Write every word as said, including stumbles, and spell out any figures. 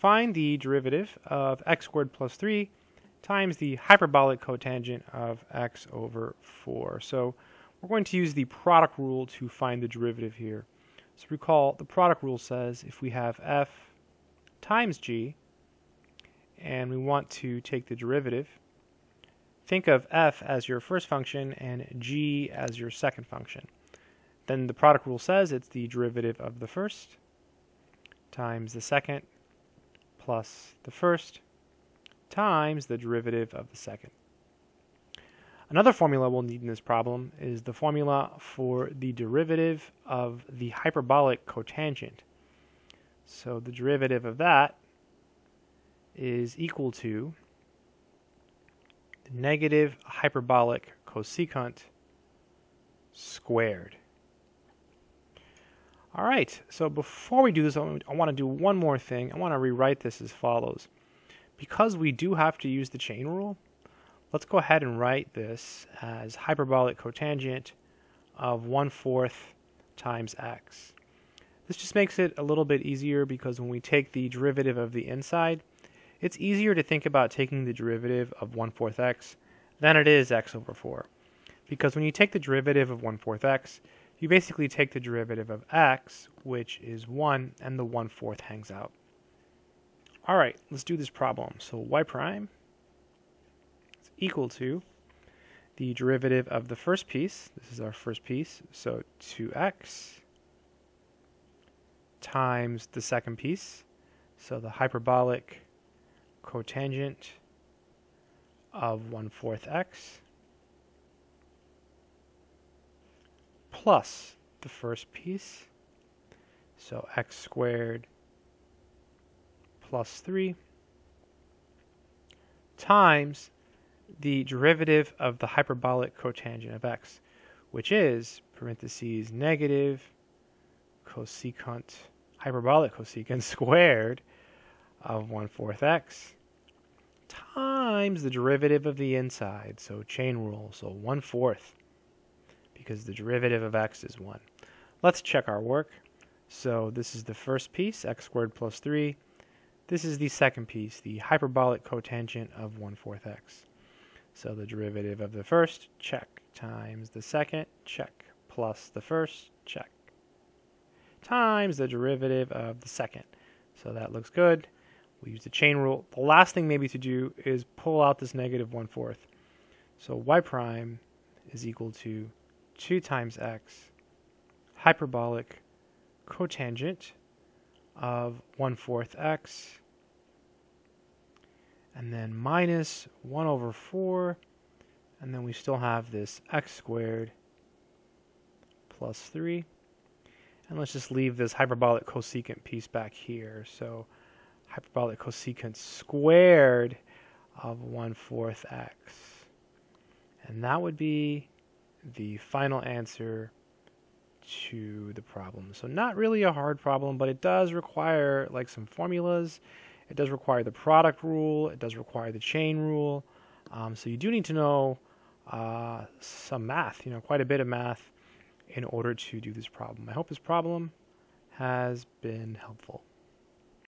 find the derivative of x squared plus three times the hyperbolic cotangent of x over four. So we're going to use the product rule to find the derivative here. So recall, the product rule says if we have f times g and we want to take the derivative, think of f as your first function and g as your second function. Then the product rule says it's the derivative of the first times the second plus the first times the derivative of the second. Another formula we'll need in this problem is the formula for the derivative of the hyperbolic cotangent. So the derivative of that is equal to the negative hyperbolic cosecant squared. All right, so before we do this, I want to do one more thing. I want to rewrite this as follows. Because we do have to use the chain rule, let's go ahead and write this as hyperbolic cotangent of one fourth times x. This just makes it a little bit easier because when we take the derivative of the inside, it's easier to think about taking the derivative of one fourth x than it is x over four. Because when you take the derivative of one fourth x, you basically take the derivative of x, which is one, and the one fourth hangs out. All right, let's do this problem. So y prime is equal to the derivative of the first piece. This is our first piece, so two x times the second piece, so the hyperbolic cotangent of one fourth x, plus the first piece, so x squared plus three, times the derivative of the hyperbolic cotangent of x, which is, parentheses, negative cosecant, hyperbolic cosecant squared of one fourth x, times the derivative of the inside, so chain rule, so one fourth. Because the derivative of x is one. Let's check our work. So this is the first piece, x squared plus three. This is the second piece, the hyperbolic cotangent of one fourth x. So the derivative of the first, check, times the second, check, plus the first, check, times the derivative of the second. So that looks good. We use the chain rule. The last thing maybe to do is pull out this negative one fourth. So y prime is equal to two times x hyperbolic cotangent of one fourth x, and then minus one over four, and then we still have this x squared plus three, and let's just leave this hyperbolic cosecant piece back here, so hyperbolic cosecant squared of one fourth x, and that would be the final answer to the problem. So not really a hard problem, but it does require like some formulas. It does require the product rule. It does require the chain rule. Um, so you do need to know uh, some math, you know, quite a bit of math in order to do this problem. I hope this problem has been helpful.